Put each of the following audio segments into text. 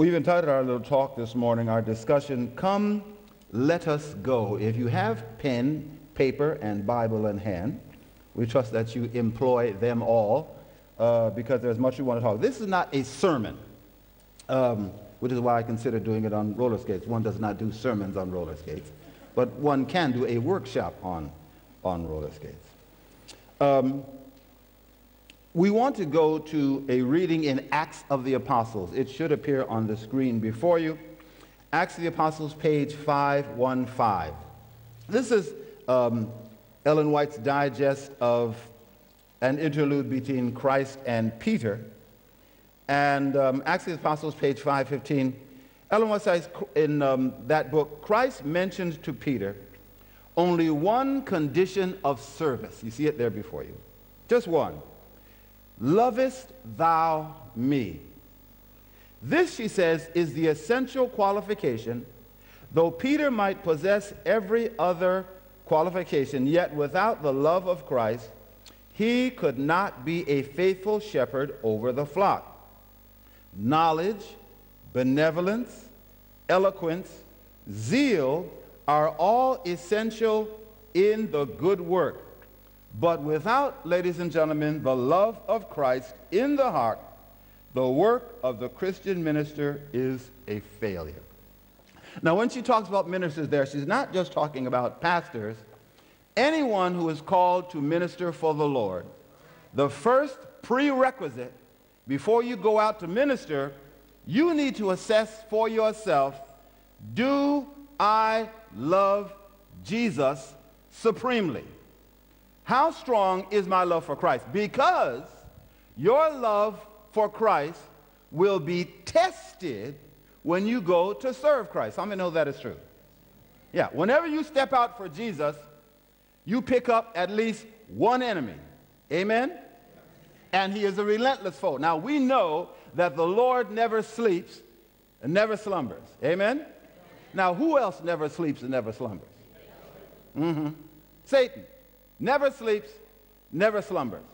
We've entitled our little talk this morning, our discussion, Come, Let Us Go. If you have pen, paper, and Bible in hand, we trust that you employ them all because there's much we want to talk. This is not a sermon, which is why I consider doing it on roller skates. One does not do sermons on roller skates, but one can do a workshop on roller skates. We want to go to a reading in Acts of the Apostles. It should appear on the screen before you. Acts of the Apostles, page 515. This is Ellen White's digest of an interlude between Christ and Peter. And Acts of the Apostles, page 515. Ellen White says in that book, Christ mentions to Peter only one condition of service. You see it there before you. Just one. Lovest thou me? This, she says, is the essential qualification. Though Peter might possess every other qualification, yet without the love of Christ, he could not be a faithful shepherd over the flock. Knowledge, benevolence, eloquence, zeal are all essential in the good work. But without, ladies and gentlemen, the love of Christ in the heart, the work of the Christian minister is a failure. Now, when she talks about ministers there, she's not just talking about pastors. Anyone who is called to minister for the Lord, the first prerequisite before you go out to minister, you need to assess for yourself, do I love Jesus supremely? How strong is my love for Christ? Because your love for Christ will be tested when you go to serve Christ. How many know that is true? Yeah, whenever you step out for Jesus, you pick up at least one enemy. Amen? And he is a relentless foe. Now, we know that the Lord never sleeps and never slumbers. Amen? Now, who else never sleeps and never slumbers? Satan. Never sleeps, never slumbers.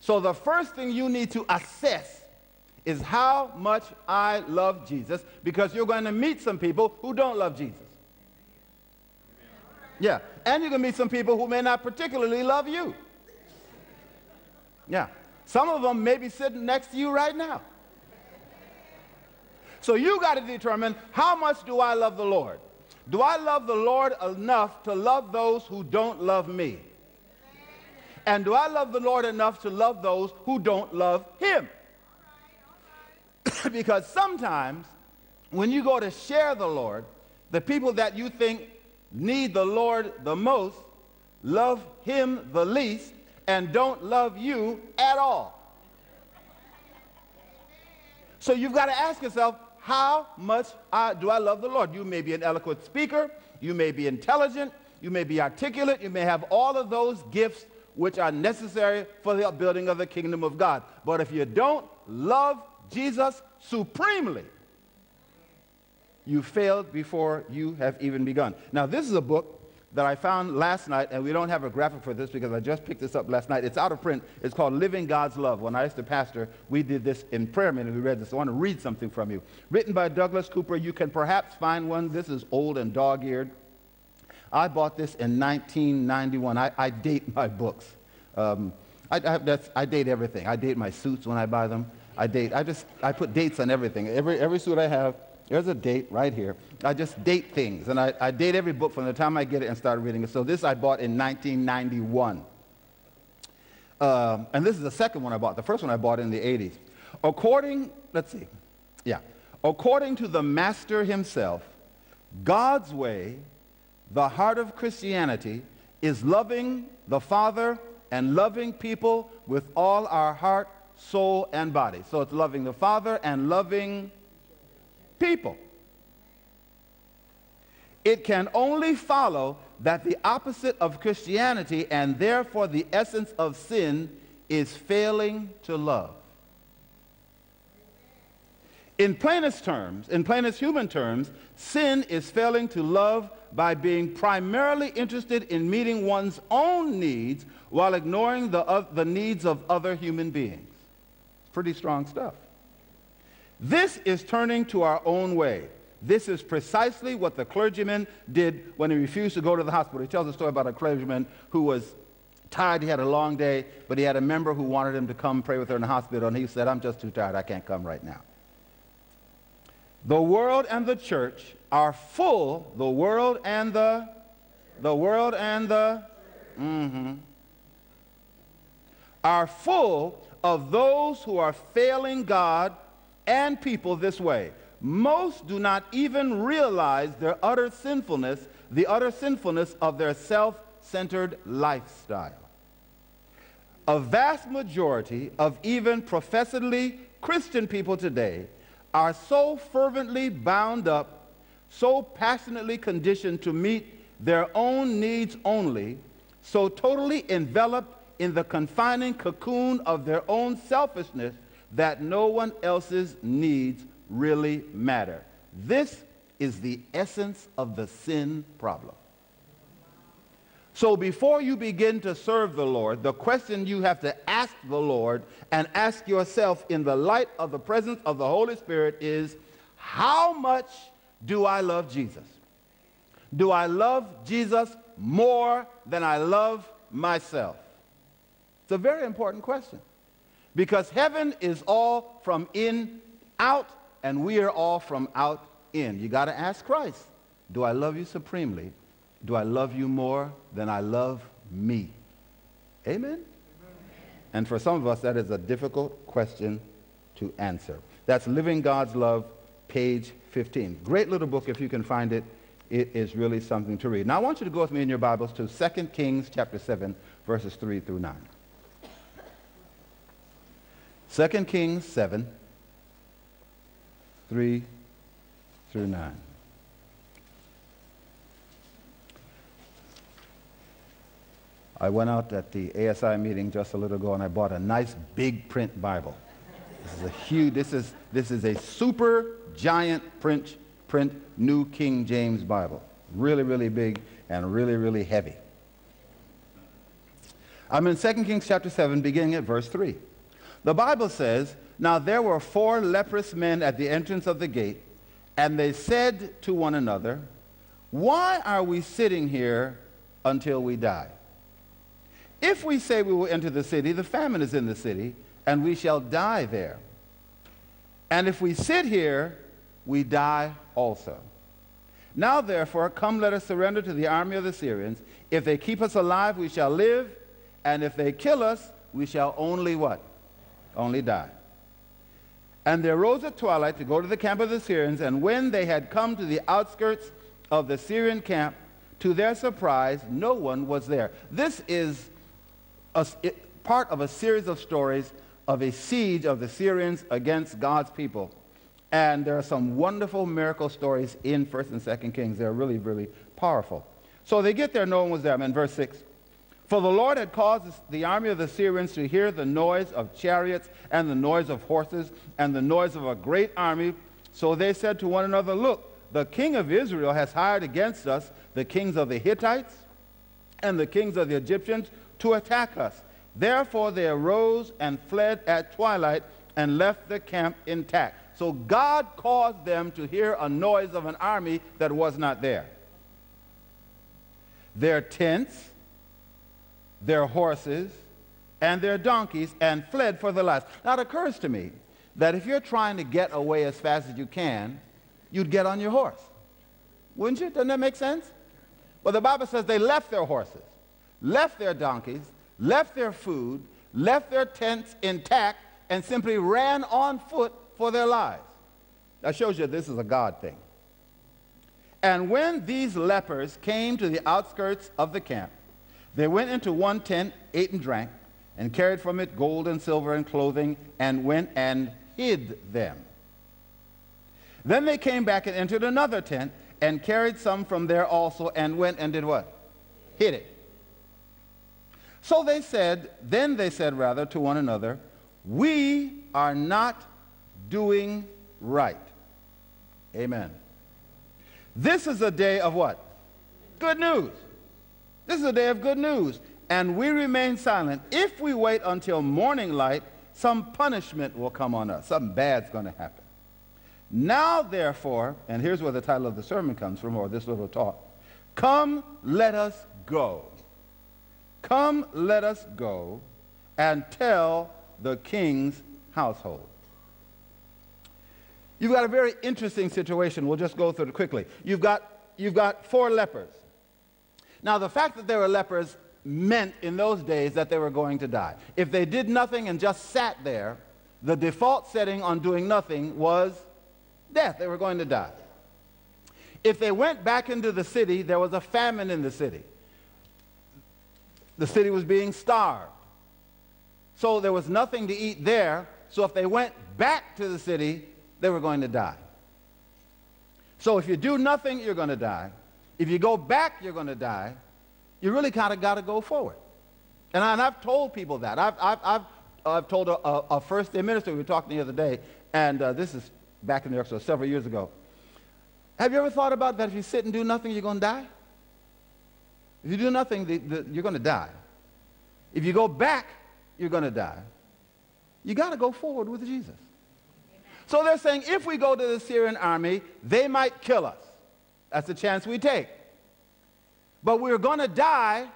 So the first thing you need to assess is how much I love Jesus, because you're going to meet some people who don't love Jesus. Yeah, and you're going to meet some people who may not particularly love you. Yeah, some of them may be sitting next to you right now. So you got to determine, how much do I love the Lord? Do I love the Lord enough to love those who don't love me? And do I love the Lord enough to love those who don't love him? All right. Because sometimes when you go to share the Lord, the people that you think need the Lord the most love him the least and don't love you at all. So you've got to ask yourself, how much do I love the Lord? You may be an eloquent speaker. You may be intelligent. You may be articulate. You may have all of those gifts which are necessary for the upbuilding of the kingdom of God. But if you don't love Jesus supremely, you failed before you have even begun. Now, this is a book that I found last night, and we don't have a graphic for this because I just picked this up last night. It's out of print. It's called Living God's Love. When I used to pastor, we did this in prayer meeting. We read this. I want to read something from you. Written by Douglas Cooper. You can perhaps find one. This is old and dog-eared. I bought this in 1991. I date my books. I date everything. I date my suits when I buy them. I put dates on everything. Every suit I have, there's a date right here. I just date things, and I date every book from the time I get it and start reading it. So this I bought in 1991. And this is the second one I bought. The first one I bought in the 80s. According to the master himself, God's way, the heart of Christianity, is loving the Father and loving people with all our heart, soul, and body. So it's loving the Father and loving people. It can only follow that the opposite of Christianity, and therefore the essence of sin, is failing to love. In plainest human terms, sin is failing to love by being primarily interested in meeting one's own needs while ignoring the needs of other human beings. Pretty strong stuff. This is turning to our own way. This is precisely what the clergyman did when he refused to go to the hospital. He tells a story about a clergyman who was tired. He had a long day, but he had a member who wanted him to come pray with her in the hospital, and he said, "I'm just too tired. I can't come right now." The world and the church are full. The world and the are full of those who are failing God and people this way. Most do not even realize their utter sinfulness, the utter sinfulness of their self-centered lifestyle. A vast majority of even professedly Christian people today are so fervently bound up, so passionately conditioned to meet their own needs only, so totally enveloped in the confining cocoon of their own selfishness that no one else's needs really matter. This is the essence of the sin problem. So before you begin to serve the Lord, the question you have to ask the Lord and ask yourself in the light of the presence of the Holy Spirit is, how much do I love Jesus? Do I love Jesus more than I love myself? It's a very important question, because heaven is all from in out, and we are all from out in. You got to ask Christ, do I love you supremely? Do I love you more than I love me? Amen? Amen. And for some of us, that is a difficult question to answer. That's Living God's Love, page 15. Great little book if you can find it. It is really something to read. Now I want you to go with me in your Bibles to 2nd Kings chapter 7, verses 3 through 9. 2nd Kings 7, 3 through 9. I went out at the ASI meeting just a little ago and I bought a nice big print Bible. This is a huge, this is a super giant print New King James Bible. Really, really big and really, really heavy. I'm in 2 Kings chapter 7, beginning at verse 3. The Bible says, "Now there were 4 leprous men at the entrance of the gate, and they said to one another, 'Why are we sitting here until we die? If we say we will enter the city, the famine is in the city, and we shall die there. And if we sit here, we die also. Now therefore, come, let us surrender to the army of the Syrians. If they keep us alive, we shall live, and if they kill us, we shall only what? Only die.' And they arose at twilight to go to the camp of the Syrians, and when they had come to the outskirts of the Syrian camp, to their surprise, no one was there." This is part of a series of stories of a siege of the Syrians against God's people. And there are some wonderful miracle stories in 1st and 2nd Kings. They're really, really powerful. So they get there, no one was there. I'm in verse 6. "For the Lord had caused the army of the Syrians to hear the noise of chariots and the noise of horses and the noise of a great army. So they said to one another, 'Look, the king of Israel has hired against us the kings of the Hittites and the kings of the Egyptians to attack us.' Therefore they arose and fled at twilight and left the camp intact." So God caused them to hear a noise of an army that was not there. "Their tents, their horses, and their donkeys, and fled for their lives." Now it occurs to me that if you're trying to get away as fast as you can, you'd get on your horse, wouldn't you? Doesn't that make sense? Well, the Bible says they left their horses, left their donkeys, left their food, left their tents intact, and simply ran on foot for their lives. That shows you this is a God thing. "And when these lepers came to the outskirts of the camp, they went into one tent, ate and drank, and carried from it gold and silver and clothing, and went and hid them. Then they came back and entered another tent, and carried some from there also, and went and did what? Hid it. So they said, then they said to one another, 'We are not doing right.'" Amen. "This is a day of what? Good news. This is a day of good news. And we remain silent. If we wait until morning light, some punishment will come on us." Something bad's going to happen. Now therefore, and here's where the title of the sermon comes from, or this little talk, come let us go. Come let us go and tell the king's household. You've got a very interesting situation. We'll just go through it quickly. You've got four lepers. Now the fact that they were lepers meant in those days that they were going to die. If they did nothing and just sat there, the default setting on doing nothing was death. They were going to die. If they went back into the city, there was a famine in the city. The city was being starved. So there was nothing to eat there. So if they went back to the city, they were going to die. So if you do nothing, you're going to die. If you go back, you're going to die. You really kind of got to go forward. And I've told people that. I've told a first-day minister, we were talking the other day, and this is back in New York, so several years ago. Have you ever thought about that if you sit and do nothing, you're going to die? If you do nothing, you're going to die. If you go back, you're going to die. You got to go forward with Jesus. Amen. So they're saying, if we go to the Syrian army, they might kill us. That's the chance we take. But we're going to die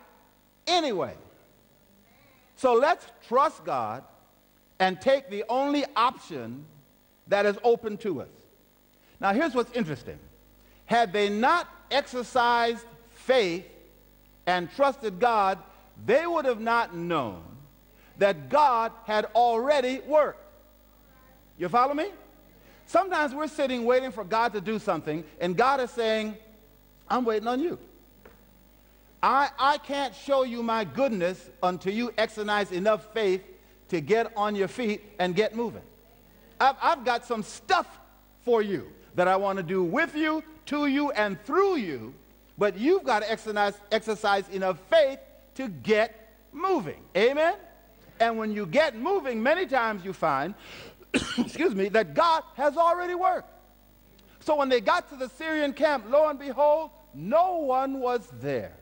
anyway. So let's trust God and take the only option that is open to us. Now, here's what's interesting. Had they not exercised faith and trusted God, they would have not known that God had already worked. You follow me? Sometimes we're sitting waiting for God to do something, and God is saying, I'm waiting on you. I can't show you my goodness until you exercise enough faith to get on your feet and get moving. I've got some stuff for you that I want to do with you, to you, and through you, but you've got to exercise enough faith to get moving. Amen? And when you get moving, many times you find, excuse me, that God has already worked. So when they got to the Syrian camp, lo and behold, no one was there,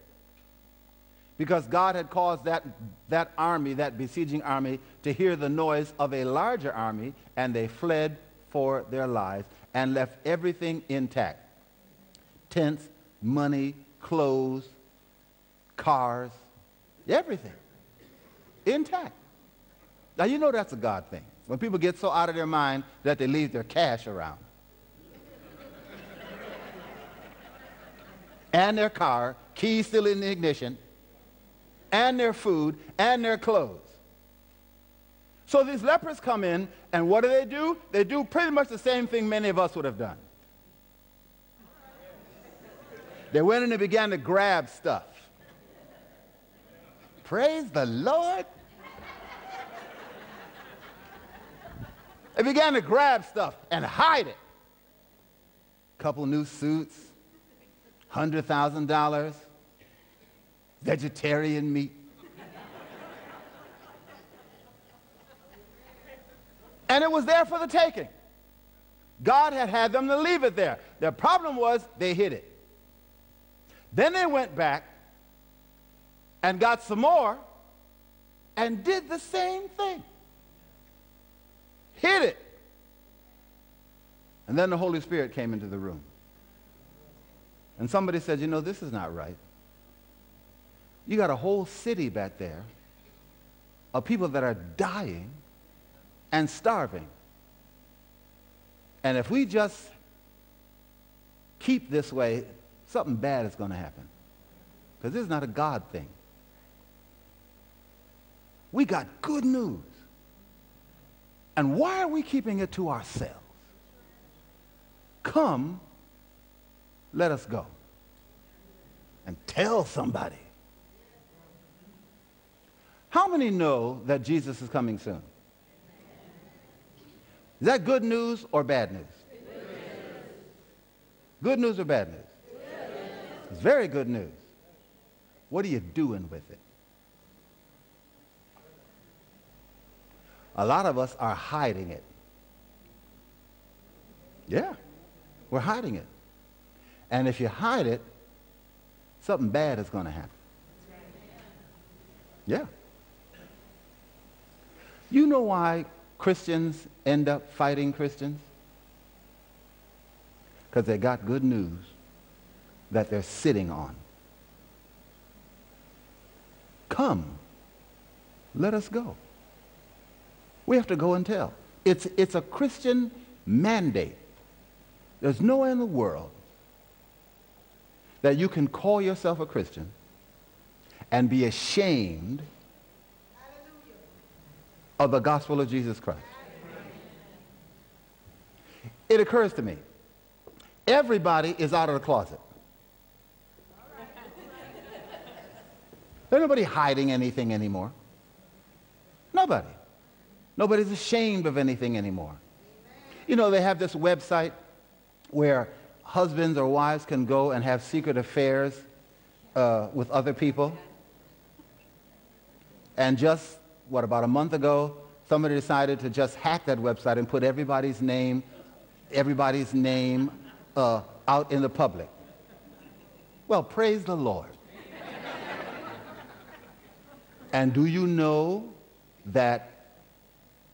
because God had caused that army, that besieging army, to hear the noise of a larger army, and they fled for their lives and left everything intact. Tents, money, clothes, cars, everything intact. Now, you know that's a God thing. When people get so out of their mind that they leave their cash around and their car, keys still in the ignition, and their food, and their clothes. So these lepers come in, and what do? They do pretty much the same thing many of us would have done. They went in and began to grab stuff. Praise the Lord. They began to grab stuff and hide it. Couple new suits, $100,000. Vegetarian meat. And it was there for the taking. God had had them to leave it there. Their problem was they hid it. Then they went back and got some more and did the same thing. Hid it. And then the Holy Spirit came into the room. And somebody said, you know, this is not right. You got a whole city back there of people that are dying and starving. And if we just keep this way, something bad is going to happen. Because this is not a God thing. We got good news. And why are we keeping it to ourselves? Come, let us go. And tell somebody. How many know that Jesus is coming soon? Is that good news or bad news? Good news or bad news? It's very good news. What are you doing with it? A lot of us are hiding it. Yeah, we're hiding it. And if you hide it, something bad is going to happen. Yeah. You know why Christians end up fighting Christians? because they got good news that they're sitting on. Come, let us go. We have to go and tell. It's a Christian mandate. There's nowhere in the world that you can call yourself a Christian and be ashamed of the gospel of Jesus Christ. It occurs to me, everybody is out of the closet. There's nobody hiding anything anymore. Nobody. Nobody's ashamed of anything anymore. You know, they have this website where husbands or wives can go and have secret affairs with other people. And just, what, about a month ago, somebody decided to just hack that website and put everybody's name out in the public. Well, praise the Lord. And do you know that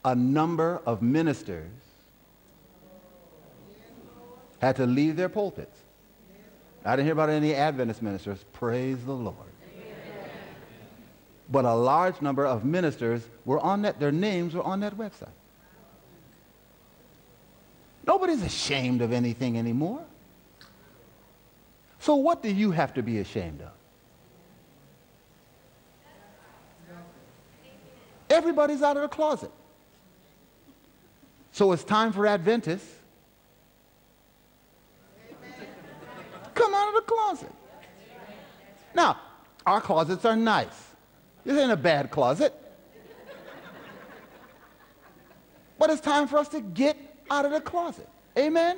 a number of ministers had to leave their pulpits? I didn't hear about any Adventist ministers, praise the Lord. Amen. But a large number of ministers were on that, their names were on that website. Nobody's ashamed of anything anymore. So what do you have to be ashamed of? Everybody's out of the closet. So it's time for Adventists. Amen. Come out of the closet. Now, our closets are nice. This ain't a bad closet. But it's time for us to get out of the closet. Amen? Amen?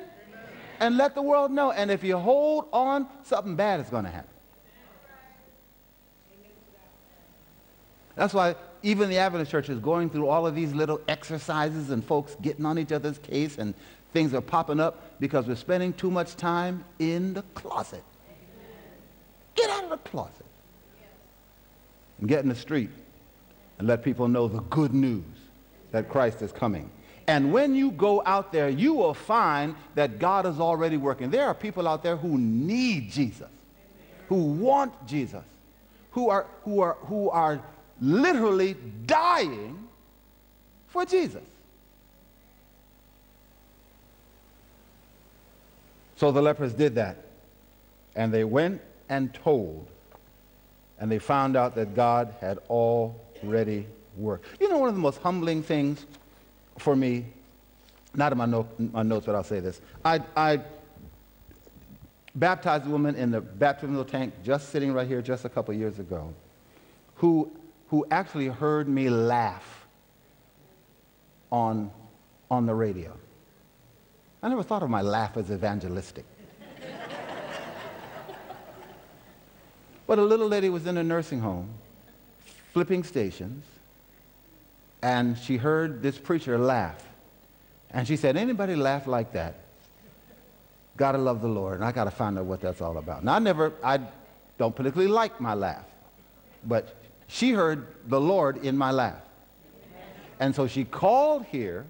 And let the world know. And if you hold on, something bad is going to happen. That's why even the Adventist Church is going through all of these little exercises and folks getting on each other's case and things are popping up because we're spending too much time in the closet. Get out of the closet and get in the street and let people know the good news that Christ is coming. And when you go out there, you will find that God is already working. There are people out there who need Jesus, who want Jesus, who are literally dying for Jesus. So the lepers did that, and they went and told, and they found out that God had already worked. You know, one of the most humbling things for me, not in my notes, but I'll say this. I baptized a woman in the baptismal tank just sitting right here just a couple years ago who actually heard me laugh on the radio. I never thought of my laugh as evangelistic. But a little lady was in a nursing home, flipping stations, and she heard this preacher laugh. And she said, anybody laugh like that? Gotta love the Lord, and I gotta find out what that's all about. Now, I don't particularly like my laugh, but she heard the Lord in my laugh. And so she called here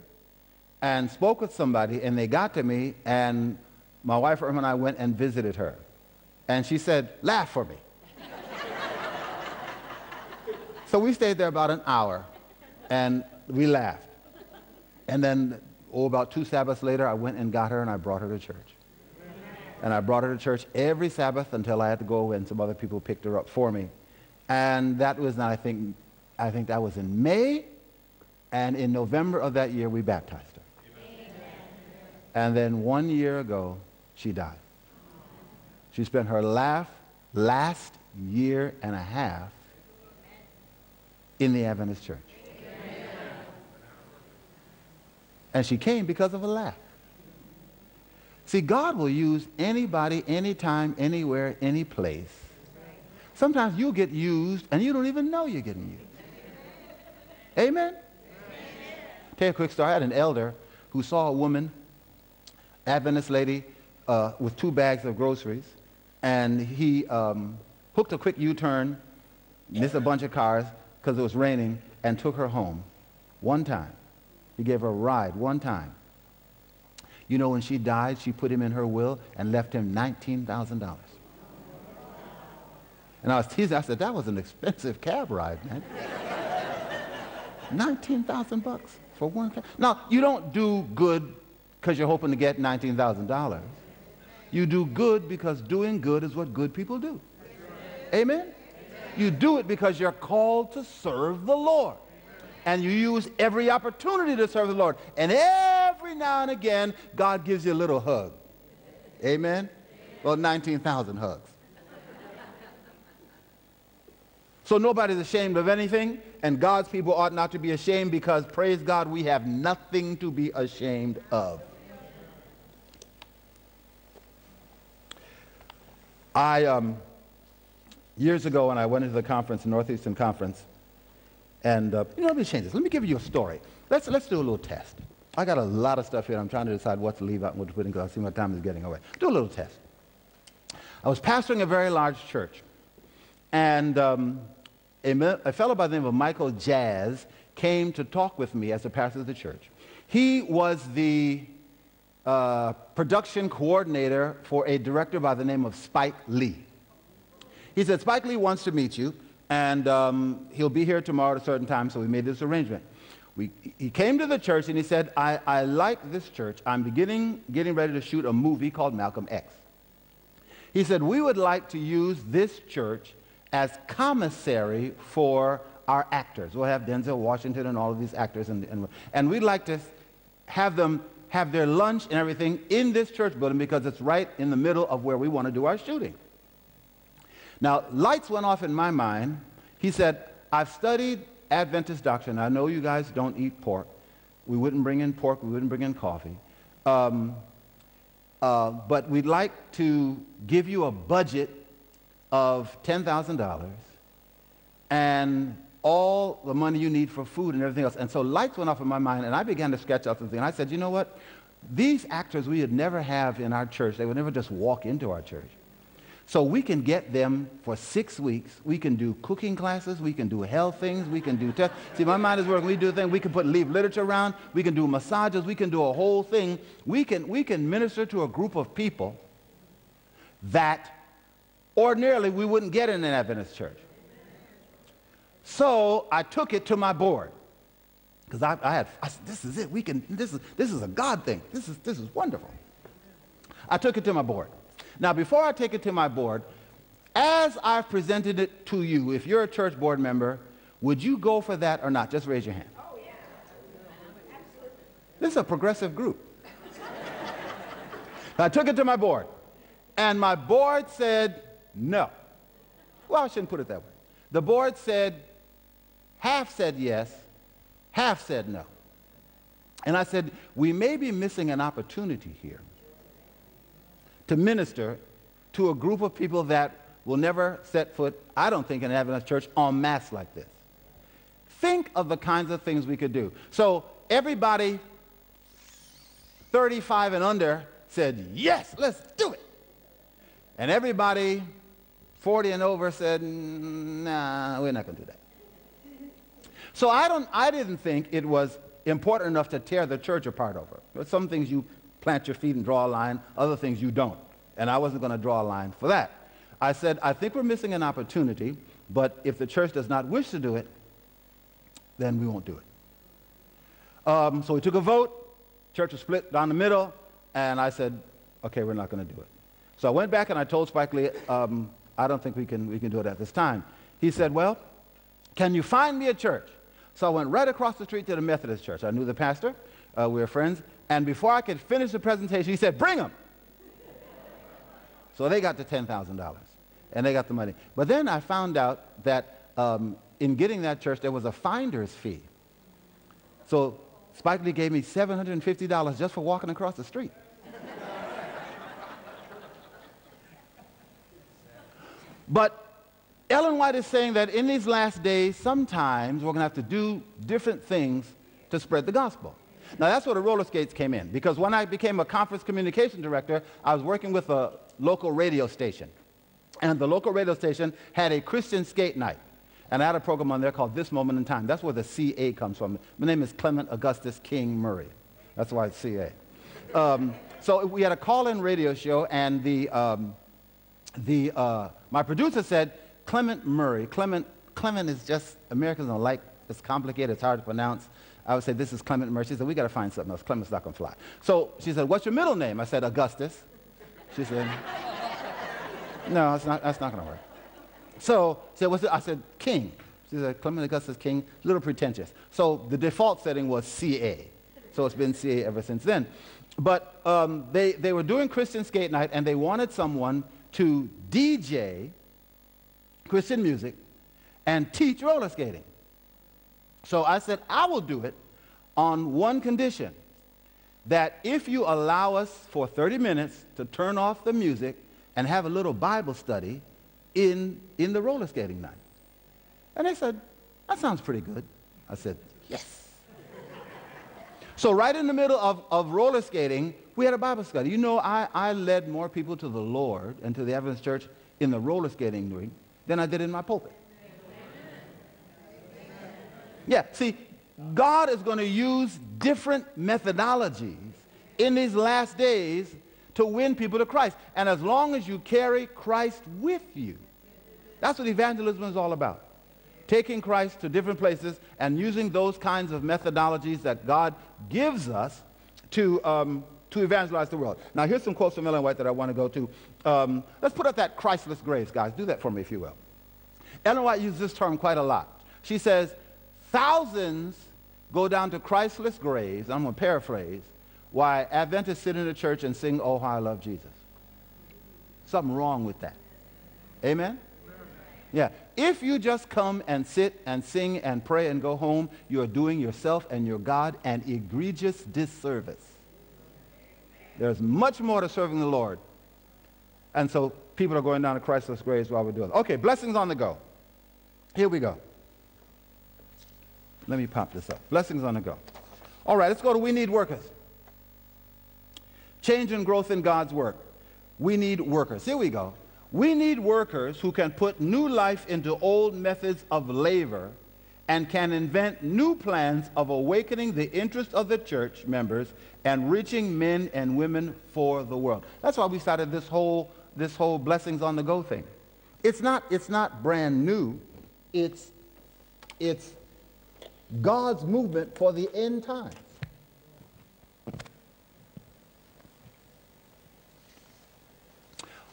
and spoke with somebody, and they got to me, and my wife Irma and I went and visited her. And she said, laugh for me. So we stayed there about an hour. And we laughed. And then, about 2 Sabbaths later, I went and got her and I brought her to church. And I brought her to church every Sabbath until I had to go away and some other people picked her up for me. And that was, I think that was in May. And in November of that year, we baptized her. Amen. And then 1 year ago, she died. She spent her last year and a half in the Adventist church. And she came because of a laugh. See, God will use anybody, anytime, anywhere, any place. Sometimes you get used and you don't even know you're getting used. Amen? Amen. Tell you a quick story. I had an elder who saw a woman, Adventist lady, with 2 bags of groceries, and he hooked a quick U-turn, missed a bunch of cars because it was raining, and took her home one time. He gave her a ride one time. You know, when she died, she put him in her will and left him $19,000. And I was teasing. I said, that was an expensive cab ride, man. 19,000 bucks for one cab. Now, you don't do good because you're hoping to get $19,000. You do good because doing good is what good people do. Amen? Amen? You do it because you're called to serve the Lord. And you use every opportunity to serve the Lord. And every now and again, God gives you a little hug. Amen? Amen. Well, 19,000 hugs. So nobody's ashamed of anything, and God's people ought not to be ashamed because, praise God, we have nothing to be ashamed of. Years ago, when I went into the conference, the Northeastern Conference, and, let me change this. Let me give you a story. Let's do a little test. I got a lot of stuff here, and I'm trying to decide what to leave out and what to put in because I see my time is getting away. Do a little test. I was pastoring a very large church, and a fellow by the name of Michael Jazz came to talk with me as the pastor of the church. He was the production coordinator for a director by the name of Spike Lee. He said, Spike Lee wants to meet you, and he'll be here tomorrow at a certain time, so we made this arrangement. He came to the church, and he said, I like this church. I'm getting ready to shoot a movie called Malcolm X. He said, we would like to use this church as commissary for our actors. We'll have Denzel Washington and all of these actors, and we'd like to have them have their lunch and everything in this church building because it's right in the middle of where we want to do our shooting. Now, lights went off in my mind. He said, I've studied Adventist doctrine. I know you guys don't eat pork. We wouldn't bring in pork. We wouldn't bring in coffee. But we'd like to give you a budget of $10,000 and all the money you need for food and everything else. And so lights went off in my mind, and I began to sketch out something. And I said, you know what? These actors we would never have in our church. They would never just walk into our church. So we can get them for 6 weeks. We can do cooking classes. We can do health things. We can do tests. See, my mind is working. We do things. We can leave literature around. We can do massages. We can do a whole thing. We can minister to a group of people that ordinarily we wouldn't get in an Adventist church. So I took it to my board because I said, this is it. We can. This is a God thing. This is wonderful. I took it to my board. Now, before I take it to my board, as I've presented it to you, if you're a church board member, would you go for that or not? Just raise your hand. Oh, yeah. Absolutely. This is a progressive group. I took it to my board, and my board said no. Well, I shouldn't put it that way. The board said, half said yes, half said no. And I said, we may be missing an opportunity here to minister to a group of people that will never set foot, I don't think, in an Adventist church en masse like this. Think of the kinds of things we could do. So everybody 35 and under said, yes, let's do it. And everybody 40 and over said, nah, we're not going to do that. So I didn't think it was important enough to tear the church apart over. There's some things you plant your feet and draw a line. Other things you don't. And I wasn't going to draw a line for that. I said, I think we're missing an opportunity, but if the church does not wish to do it, then we won't do it. So we took a vote. Church was split down the middle. And I said, okay, we're not going to do it. So I went back and I told Spike Lee, I don't think we can do it at this time. He said, well, can you find me a church? So I went right across the street to the Methodist church. I knew the pastor. We were friends. And before I could finish the presentation, he said, bring them. So they got the $10,000, and they got the money. But then I found out that in getting that church, there was a finder's fee. So Spike Lee gave me $750 just for walking across the street. But Ellen White is saying that in these last days, sometimes we're going to have to do different things to spread the gospel. Now, that's where the roller skates came in, because when I became a conference communication director, I was working with a local radio station. And the local radio station had a Christian skate night. And I had a program on there called This Moment in Time. That's where the CA comes from. My name is Clement Augustus King Murray. That's why it's CA. So we had a call-in radio show, and my producer said, Clement Murray. Clement is just, Americans don't like, it's complicated, it's hard to pronounce. I would say, this is Clement Murray. She said, we got to find something else. Clement's not going to fly. So she said, what's your middle name? I said, Augustus. She said, no, that's not going to work. So she said, what's it? I said, King. She said, Clement Augustus King, a little pretentious. So the default setting was CA. So it's been CA ever since then. But they were doing Christian skate night, and they wanted someone to DJ Christian music and teach roller skating. So I said, I will do it on one condition, that if you allow us for 30 minutes to turn off the music and have a little Bible study in the roller skating night. And they said, that sounds pretty good. I said, yes. So right in the middle of roller skating, we had a Bible study. You know, I led more people to the Lord and to the Adventist Church in the roller skating ring than I did in my pulpit. Yeah, see, God is going to use different methodologies in these last days to win people to Christ. And as long as you carry Christ with you, that's what evangelism is all about. Taking Christ to different places and using those kinds of methodologies that God gives us to evangelize the world. Now, here's some quotes from Ellen White that I want to go to. Let's put up that Christless grace, guys. Do that for me, if you will. Ellen White uses this term quite a lot. She says, thousands go down to Christless graves, I'm going to paraphrase, why Adventists sit in the church and sing, oh, how I love Jesus. Something wrong with that. Amen? Yeah. If you just come and sit and sing and pray and go home, you're doing yourself and your God an egregious disservice. There's much more to serving the Lord. And so people are going down to Christless graves while we're doing it. Okay, blessings on the go. Here we go. Let me pop this up. Blessings on the go. All right, let's go to we need workers. Change and growth in God's work. We need workers. Here we go. We need workers who can put new life into old methods of labor and can invent new plans of awakening the interest of the church members and reaching men and women for the world. That's why we started this whole blessings on the go thing. It's not brand new. It's God's movement for the end times.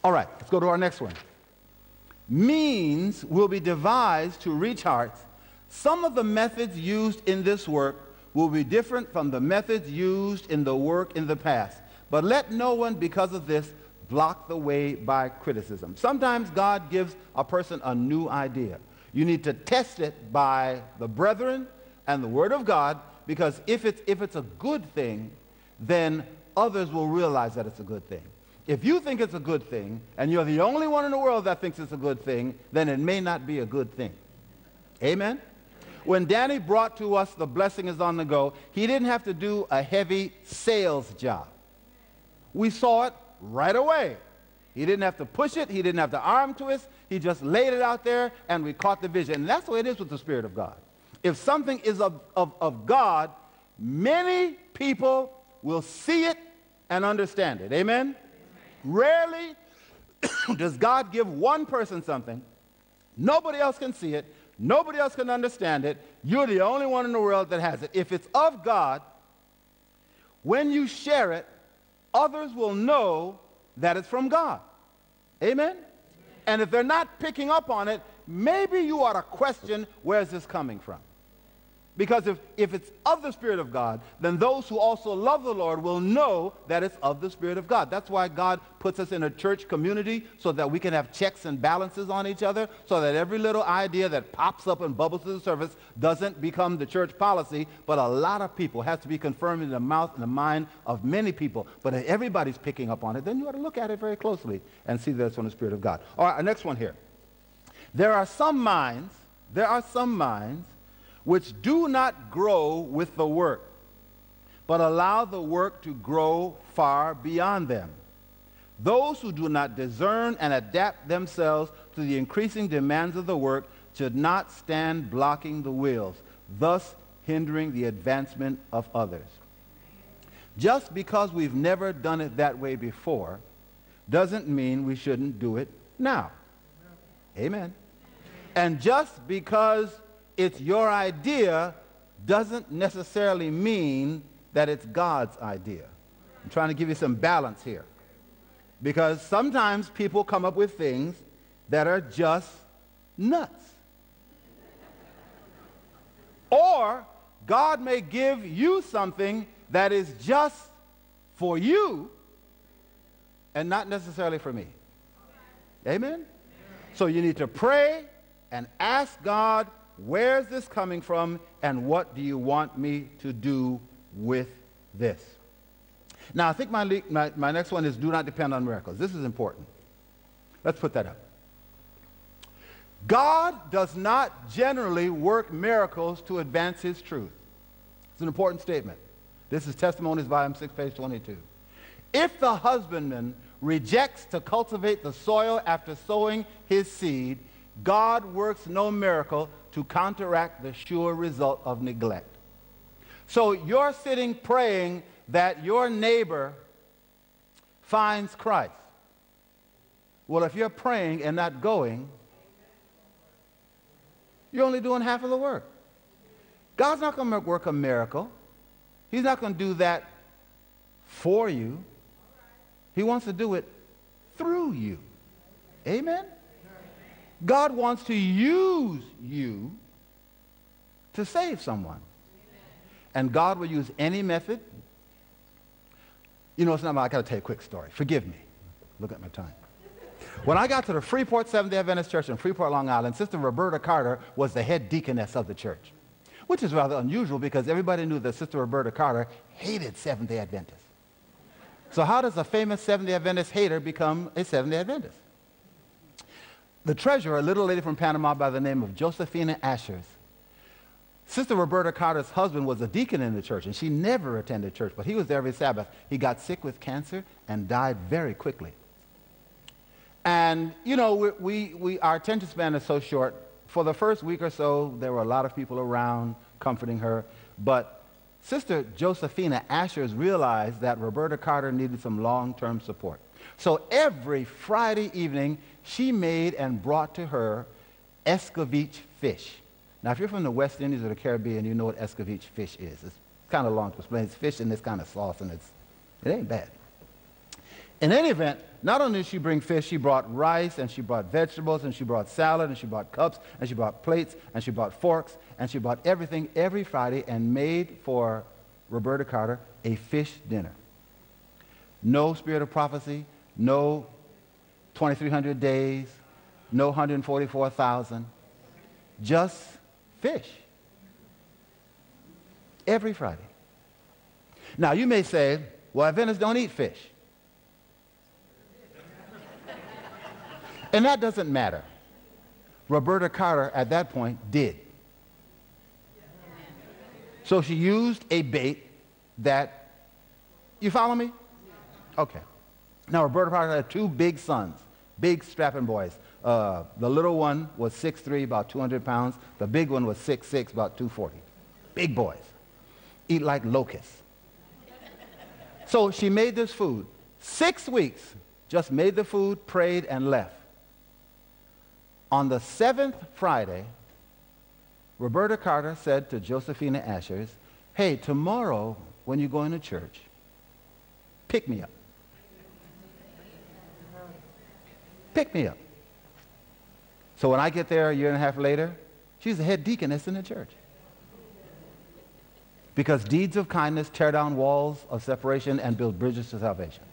All right, let's go to our next one. Means will be devised to reach hearts. Some of the methods used in this work will be different from the methods used in the work in the past. But let no one, because of this, block the way by criticism. Sometimes God gives a person a new idea. You need to test it by the brethren and the Word of God, because if it's a good thing, then others will realize that it's a good thing. If you think it's a good thing, and you're the only one in the world that thinks it's a good thing, then it may not be a good thing. Amen? When Danny brought to us the blessing is on the go, he didn't have to do a heavy sales job. We saw it right away. He didn't have to push it. He didn't have to arm twist. He just laid it out there, and we caught the vision. And that's the way it is with the Spirit of God. If something is of God, many people will see it and understand it. Amen? Rarely does God give one person something. Nobody else can see it. Nobody else can understand it. You're the only one in the world that has it. If it's of God, when you share it, others will know that it's from God. Amen? And if they're not picking up on it, maybe you ought to question, where's this coming from? Because if it's of the Spirit of God, then those who also love the Lord will know that it's of the Spirit of God. That's why God puts us in a church community, so that we can have checks and balances on each other, so that every little idea that pops up and bubbles to the surface doesn't become the church policy, but a lot of people has to be confirmed in the mouth and the mind of many people. But if everybody's picking up on it, then you ought to look at it very closely and see that it's from the Spirit of God. All right, our next one here. There are some minds which do not grow with the work, but allow the work to grow far beyond them. Those who do not discern and adapt themselves to the increasing demands of the work should not stand blocking the wheels, thus hindering the advancement of others. Just because we've never done it that way before doesn't mean we shouldn't do it now. Amen. And just because it's your idea doesn't necessarily mean that it's God's idea. I'm trying to give you some balance here. Because sometimes people come up with things that are just nuts. Or God may give you something that is just for you and not necessarily for me. Amen? So you need to pray and ask God, where is this coming from and what do you want me to do with this? Now, I think my next one is do not depend on miracles. This is important. Let's put that up. God does not generally work miracles to advance his truth. It's an important statement. This is Testimonies, Volume 6, page 22. If the husbandman rejects to cultivate the soil after sowing his seed, God works no miracle to counteract the sure result of neglect. So you're sitting praying that your neighbor finds Christ. Well, if you're praying and not going, you're only doing half of the work. God's not going to work a miracle. He's not going to do that for you. He wants to do it through you. Amen? God wants to use you to save someone. And God will use any method. You know, it's not my, I got to tell you a quick story. Forgive me. Look at my time. When I got to the Freeport Seventh-day Adventist Church in Freeport, Long Island, Sister Roberta Carter was the head deaconess of the church, which is rather unusual because everybody knew that Sister Roberta Carter hated Seventh-day Adventists. So how does a famous Seventh-day Adventist hater become a Seventh-day Adventist? The treasurer, a little lady from Panama by the name of Josefina Ashers, Sister Roberta Carter's husband was a deacon in the church, and she never attended church, but he was there every Sabbath. He got sick with cancer and died very quickly. And, you know, our attention span is so short. For the first week or so, there were a lot of people around comforting her. But Sister Josefina Ashers realized that Roberta Carter needed some long-term support. So every Friday evening, she made and brought to her escovitch fish. Now, if you're from the West Indies or the Caribbean, you know what escovitch fish is. It's kind of long to explain. It's fish in this kind of sauce, and it ain't bad. In any event, not only did she bring fish, she brought rice, and she brought vegetables, and she brought salad, and she brought cups, and she brought plates, and she brought forks, and she brought everything every Friday and made for Roberta Carter a fish dinner. No spirit of prophecy, no 2,300 days, no 144,000, just fish. Every Friday. Now, you may say, well, Adventists don't eat fish. And that doesn't matter. Roberta Carter, at that point, did. So she used a bait that, you follow me? Okay. Now, Roberta Carter had two big sons, big strapping boys. The little one was 6'3", about 200 pounds. The big one was 6'6", about 240. Big boys. Eat like locusts. So she made this food. 6 weeks, just made the food, prayed, and left. On the seventh Friday, Roberta Carter said to Josefina Ashers, hey, tomorrow when you go into church, pick me up. Pick me up. So when I get there a year and a half later, she's the head deaconess in the church. Because deeds of kindness tear down walls of separation and build bridges to salvation.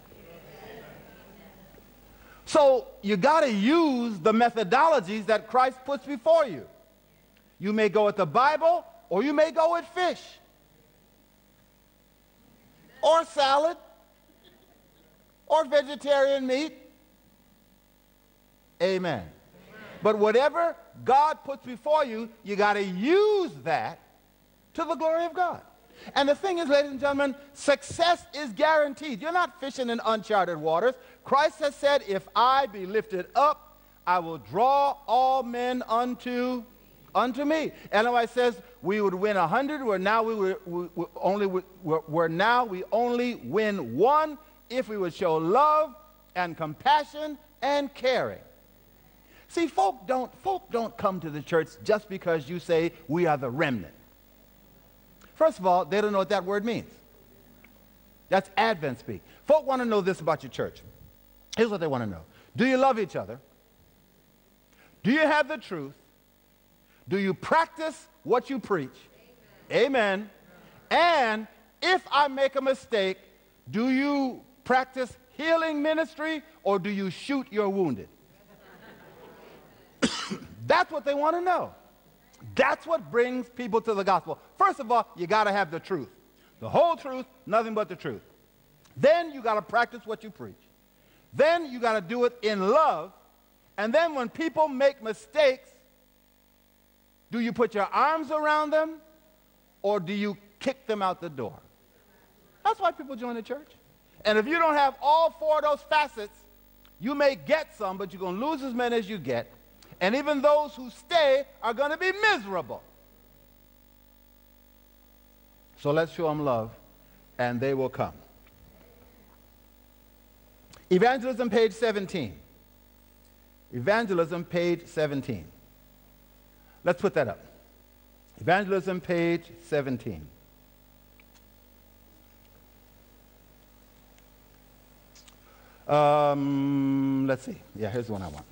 So you got to use the methodologies that Christ puts before you. You may go with the Bible, or you may go with fish, or salad, or vegetarian meat. Amen. But whatever God puts before you, you got to use that to the glory of God. And the thing is, ladies and gentlemen, success is guaranteed. You're not fishing in uncharted waters. Christ has said, if I be lifted up, I will draw all men unto unto me. Ellen White says we would win 100, where now we only win one if we would show love and compassion and caring. See, folk don't come to the church just because you say we are the remnant. First of all, they don't know what that word means. That's Advent speak. Folk want to know this about your church. Here's what they want to know. Do you love each other? Do you have the truth? Do you practice what you preach? Amen. And if I make a mistake, do you practice healing ministry or do you shoot your wounded? That's what they want to know. That's what brings people to the gospel. First of all, you got to have the truth. The whole truth, nothing but the truth. Then you got to practice what you preach. Then you got to do it in love. And then when people make mistakes, do you put your arms around them or do you kick them out the door? That's why people join the church. And if you don't have all four of those facets, you may get some, but you're going to lose as many as you get. And even those who stay are going to be miserable. So let's show them love, and they will come. Evangelism, page 17. Evangelism, page 17. Let's put that up. Evangelism, page 17. Let's see. Yeah, here's the one I want.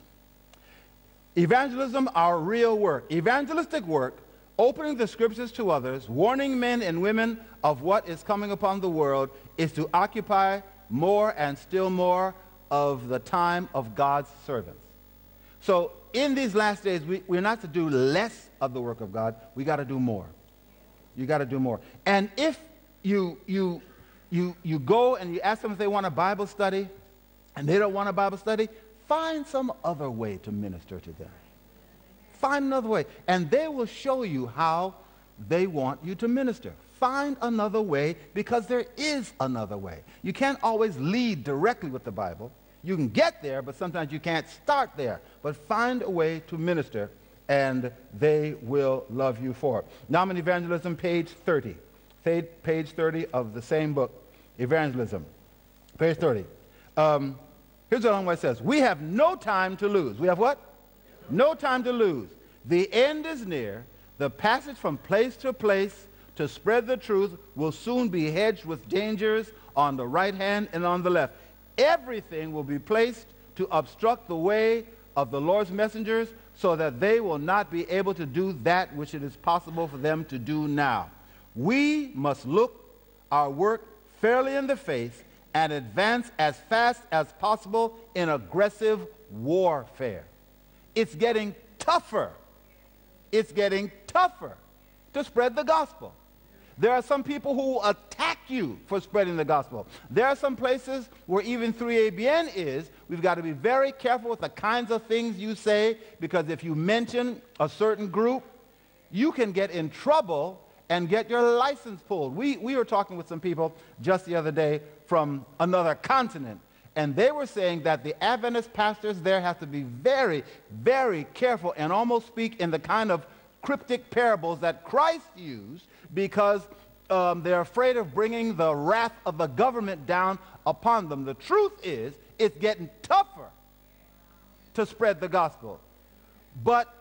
Evangelism, our real work. Evangelistic work, opening the scriptures to others, warning men and women of what is coming upon the world, is to occupy more and still more of the time of God's servants. So in these last days, we're not to do less of the work of God. We got to do more. You got to do more. And if you go and you ask them if they want a Bible study, and they don't want a Bible study, find some other way to minister to them. Find another way. And they will show you how they want you to minister. Find another way, because there is another way. You can't always lead directly with the Bible. You can get there, but sometimes you can't start there. But find a way to minister, and they will love you for it. Now I'm in Evangelism, page 30. Page 30 of the same book, Evangelism. Page 30. Here's what Ellen White says. We have no time to lose. We have what? No time to lose. The end is near. The passage from place to place to spread the truth will soon be hedged with dangers on the right hand and on the left. Everything will be placed to obstruct the way of the Lord's messengers so that they will not be able to do that which it is possible for them to do now. We must look our work fairly in the face and advance as fast as possible in aggressive warfare. It's getting tougher. It's getting tougher to spread the gospel. There are some people who attack you for spreading the gospel. There are some places where even 3ABN is. We've got to be very careful with the kinds of things you say, because if you mention a certain group, you can get in trouble and get your license pulled. We were talking with some people just the other day from another continent, and they were saying that the Adventist pastors there have to be very, very careful and almost speak in the kind of cryptic parables that Christ used, because they're afraid of bringing the wrath of the government down upon them. The truth is, it's getting tougher to spread the gospel. But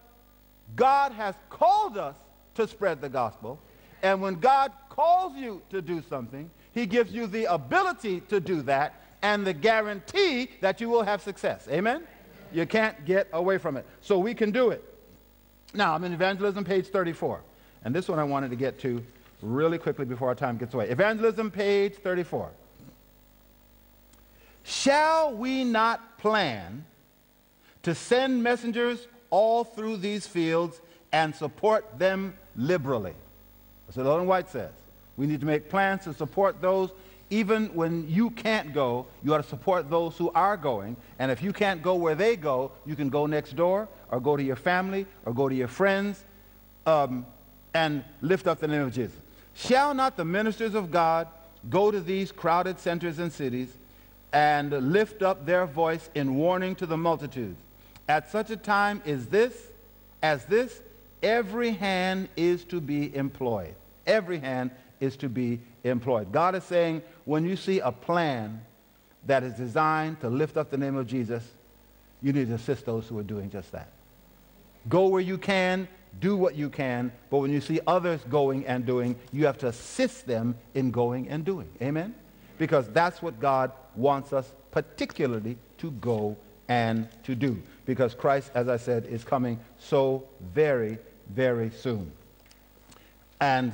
God has called us to spread the gospel, and when God calls you to do something, he gives you the ability to do that and the guarantee that you will have success. Amen? You can't get away from it. So we can do it. Now, I'm in Evangelism, page 34. And this one I wanted to get to really quickly before our time gets away. Evangelism, page 34. Shall we not plan to send messengers all through these fields and support them liberally? That's what Ellen White says. We need to make plans to support those. Even when you can't go, you ought to support those who are going. And if you can't go where they go, you can go next door or go to your family or go to your friends and lift up the name of Jesus. Shall not the ministers of God go to these crowded centers and cities and lift up their voice in warning to the multitudes? At such a time as this, every hand is to be employed. Every hand is to be employed. God is saying, when you see a plan that is designed to lift up the name of Jesus, you need to assist those who are doing just that. Go where you can, do what you can, but when you see others going and doing, you have to assist them in going and doing. Amen? Because that's what God wants us particularly to go and to do. Because Christ, as I said, is coming so very, very soon. And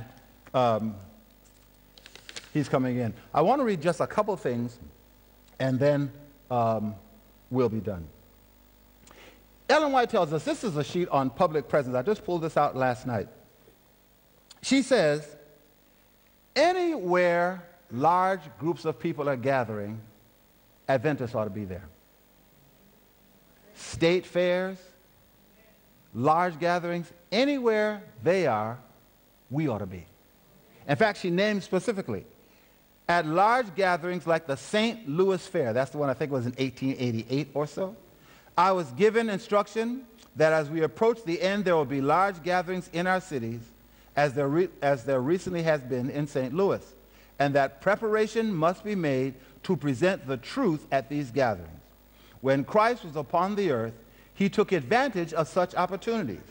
he's coming in. I want to read just a couple things, and then we'll be done. Ellen White tells us, this is a sheet on public presence. I just pulled this out last night. She says, anywhere large groups of people are gathering, Adventists ought to be there. State fairs, large gatherings, anywhere they are, we ought to be. In fact, she named specifically, at large gatherings like the St. Louis Fair, that's the one I think was in 1888 or so, I was given instruction that as we approach the end, there will be large gatherings in our cities, as there recently has been in St. Louis, and that preparation must be made to present the truth at these gatherings. When Christ was upon the earth, he took advantage of such opportunities.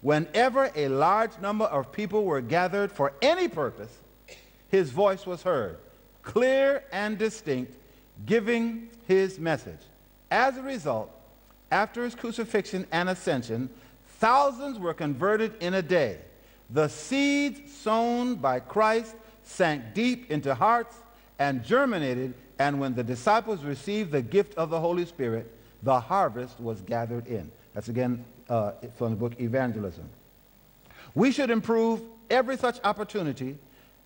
Whenever a large number of people were gathered for any purpose, his voice was heard, clear and distinct, giving his message. As a result, after his crucifixion and ascension, thousands were converted in a day. The seeds sown by Christ sank deep into hearts and germinated, and when the disciples received the gift of the Holy Spirit, the harvest was gathered in. That's again from the book Evangelism. We should improve every such opportunity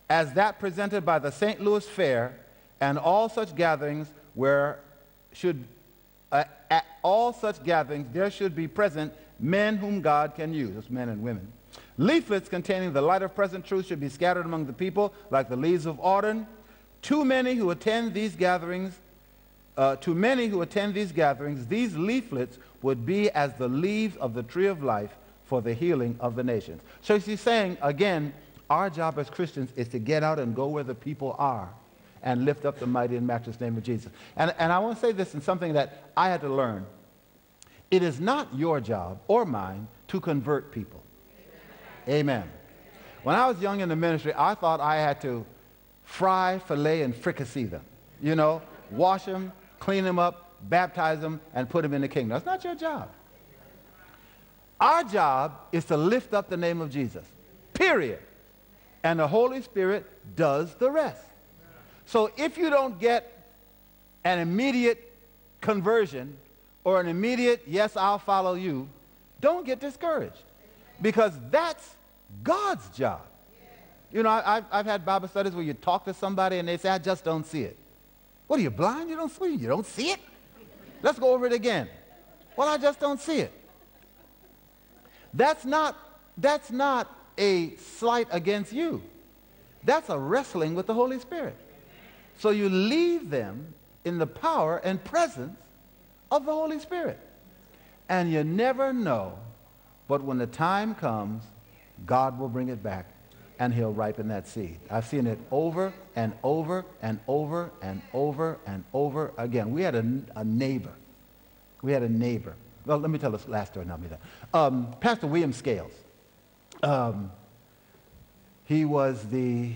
as that presented by the St. Louis Fair, and all such gatherings there should be present men whom God can use. That's men and women. Leaflets containing the light of present truth should be scattered among the people like the leaves of autumn. To many who attend these gatherings, these leaflets would be as the leaves of the tree of life for the healing of the nations. So she's saying, again, our job as Christians is to get out and go where the people are and lift up the mighty and matchless name of Jesus. And I want to say this in something that I had to learn. It is not your job or mine to convert people. Amen. When I was young in the ministry, I thought I had to fry, fillet, and fricassee them, you know, wash them, clean them up, baptize them, and put them in the kingdom. That's not your job. Our job is to lift up the name of Jesus, period. And the Holy Spirit does the rest. So if you don't get an immediate conversion or an immediate, yes, I'll follow you, don't get discouraged, because that's God's job. You know, I've had Bible studies where you talk to somebody and they say, I just don't see it. What, are you blind? You don't see it? Let's go over it again. Well, I just don't see it. That's not a slight against you. That's a wrestling with the Holy Spirit. So you leave them in the power and presence of the Holy Spirit. And you never know, but when the time comes, God will bring it back and he'll ripen that seed. I've seen it over and over and over and over and over again. We had a neighbor. Well, let me tell this last story and I'll be done. Pastor William Scales. He was I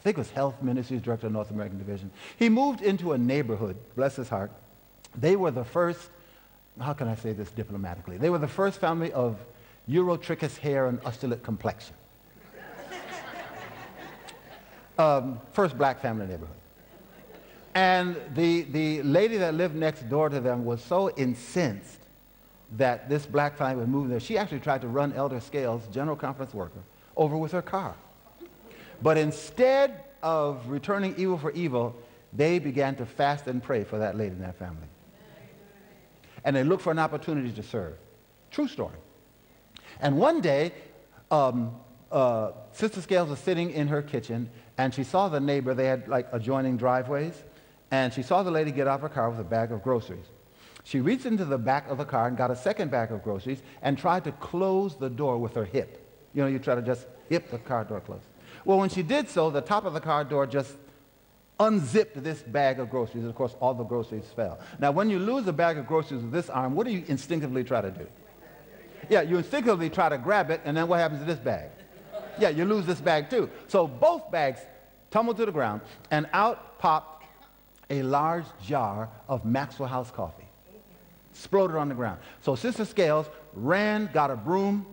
think it was Health Ministries Director of North American Division. He moved into a neighborhood, bless his heart. They were the first, how can I say this diplomatically? They were the first family of Eurotrichus hair and ustulate complexion. First black family neighborhood. And the lady that lived next door to them was so incensed that this black family was moving there. She actually tried to run Elder Scales, General Conference worker, over with her car. But instead of returning evil for evil, they began to fast and pray for that lady and that family. And they looked for an opportunity to serve. True story. And one day, Sister Scales was sitting in her kitchen, and she saw the neighbor. They had like adjoining driveways, and she saw the lady get out of her car with a bag of groceries. She reached into the back of the car and got a second bag of groceries and tried to close the door with her hip. You know, you try to just hip the car door closed. Well, when she did so, the top of the car door just unzipped this bag of groceries. And of course, all the groceries fell. Now, when you lose a bag of groceries with this arm, what do you instinctively try to do? Yeah, you instinctively try to grab it, and then what happens to this bag? Yeah, you lose this bag too. So both bags tumbled to the ground, and out popped a large jar of Maxwell House coffee. Exploded on the ground. So Sister Scales ran, got a broom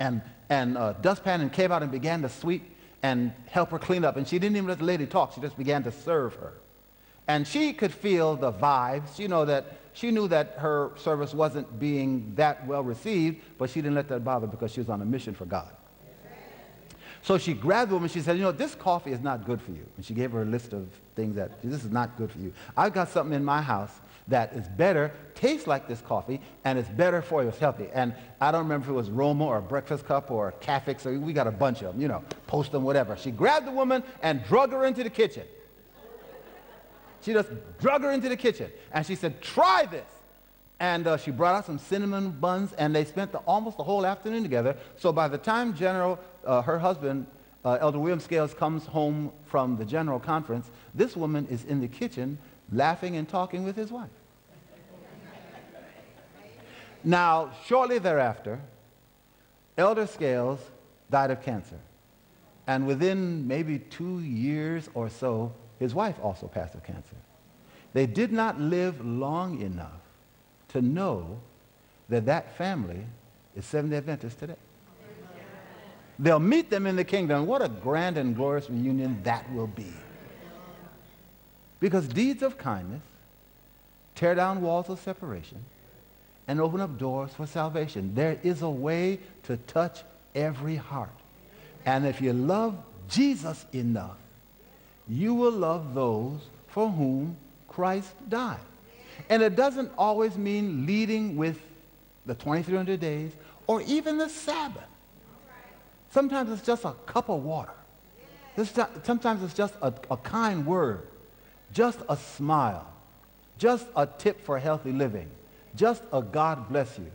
and a dustpan and came out and began to sweep and help her clean up. And she didn't even let the lady talk. She just began to serve her. And she could feel the vibes. You know that she knew that her service wasn't being that well received, but she didn't let that bother because she was on a mission for God. So she grabbed the woman and she said, you know, this coffee is not good for you. And she gave her a list of things that, this is not good for you. I've got something in my house that is better, tastes like this coffee, and it's better for you, it's healthy. And I don't remember if it was Roma or a breakfast cup or Cafex, or we got a bunch of them, you know, post them, whatever. She grabbed the woman and drug her into the kitchen. She just drug her into the kitchen. And she said, try this. And she brought out some cinnamon buns, and they spent almost the whole afternoon together. So by the time General, her husband, Elder William Scales, comes home from the General Conference, this woman is in the kitchen laughing and talking with his wife. Now, shortly thereafter, Elder Scales died of cancer. And within maybe 2 years or so, his wife also passed of cancer. They did not live long enough to know that that family is Seventh-day Adventist today. They'll meet them in the kingdom. What a grand and glorious reunion that will be. Because deeds of kindness tear down walls of separation and open up doors for salvation. There is a way to touch every heart. And if you love Jesus enough, you will love those for whom Christ died. And it doesn't always mean leading with the 2300 days or even the Sabbath. Sometimes it's just a cup of water. Sometimes it's just a kind word, just a smile, just a tip for healthy living, just a God bless you,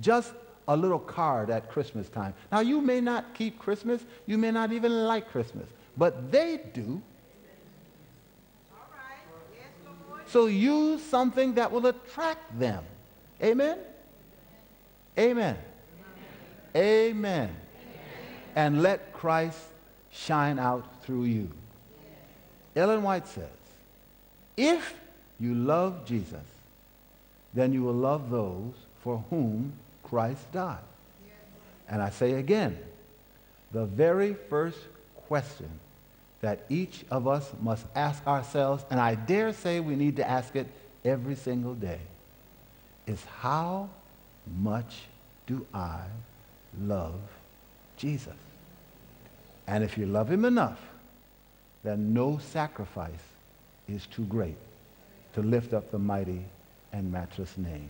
just a little card at Christmas time. Now, you may not keep Christmas. You may not even like Christmas, but they do. All right. Yes, Lord. So use something that will attract them. Amen? Amen. Amen. Amen. Amen. And let Christ shine out through you. Yes. Ellen White says, if you love Jesus, then you will love those for whom Christ died. Yes. And I say again, the very first question that each of us must ask ourselves, and I dare say we need to ask it every single day, is how much do I love Jesus? And if you love him enough, then no sacrifice is too great to lift up the mighty and matchless name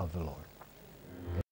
of the Lord.